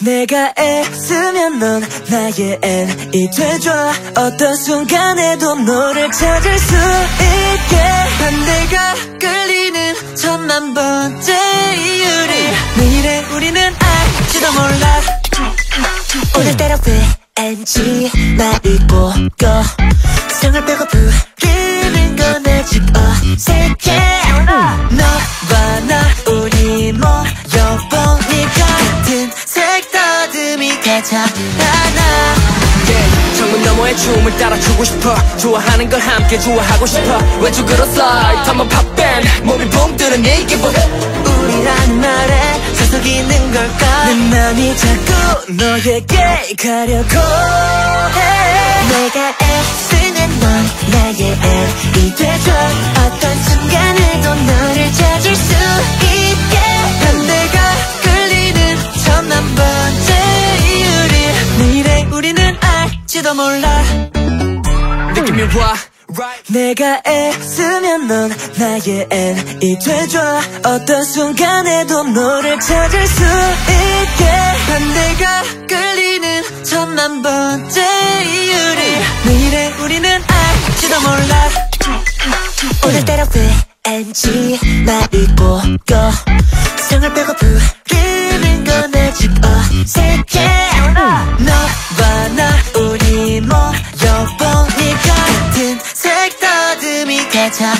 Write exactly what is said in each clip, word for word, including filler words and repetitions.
내가 애쓰면 넌 나의 N이 돼줘. 어떤 순간에도 너를 찾을 수 있게 난 내가 끌리는 천만 번째 이유를 내일의 우리는 알지도 몰라. 오늘 따라 왠지 나를 꼬여 성을 빼고 부르는 건 아직 어색해. 너와 나 우리 모여보니까 나나 yeah, 정문 너머의 춤을 따라 추고 싶어. 좋아하는 걸 함께 좋아하고 싶어. 왼쪽으로 slide 한번 pop bang 몸이 붕 뜨는 이 기분. 우리란 말에 자석 있는 걸까. 내 맘이 자꾸 너에게 가려고 해. 내가 애쓰는 넌 나의 N이 돼줘. 어떤 순간에도 너를 찾을 수 있게 난 내가 끌리는 천만 번째 내일의 우리는 알지도 몰라. 느낌이 와 right. 내가 애쓰면 넌 나의 N이 돼줘. 어떤 순간에도 너를 찾을 수 있게 난 내가 끌리는 천만 번째 이유를 내일의 우리는 알지도 몰라. 오늘따라 왠지 나를 꼬여 성을 빼고 부르는 건 아직 어색해. 너와 나 우리 모여보니까 같은 색다듬이 괜찮아.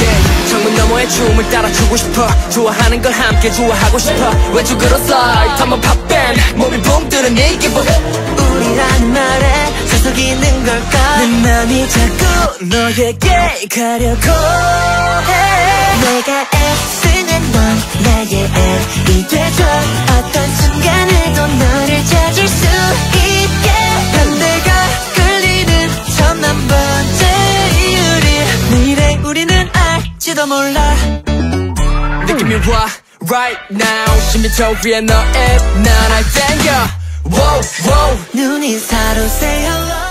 yeah, 정문 너머의 춤을 따라 추고 싶어. 좋아하는 걸 함께 좋아하고 싶어. 왼쪽으로 slide 한번 pop bang 몸이 붕 뜨는 이 기분. 우리라는 말에 자석 있는 걸까. 내 맘이 자꾸 너에게 가려고 해. 내가 애쓰는 넌 나의 N이 돼줘. 어떤 순간에도 너를 찾을 수 있게 난 내가 끌리는 천만 번째 이유를 내일의 우리는 알지도 몰라. 느낌이 와 right now 십 미터 위에 너의 난 날 땡겨. Whoa, whoa. 눈이 사로새어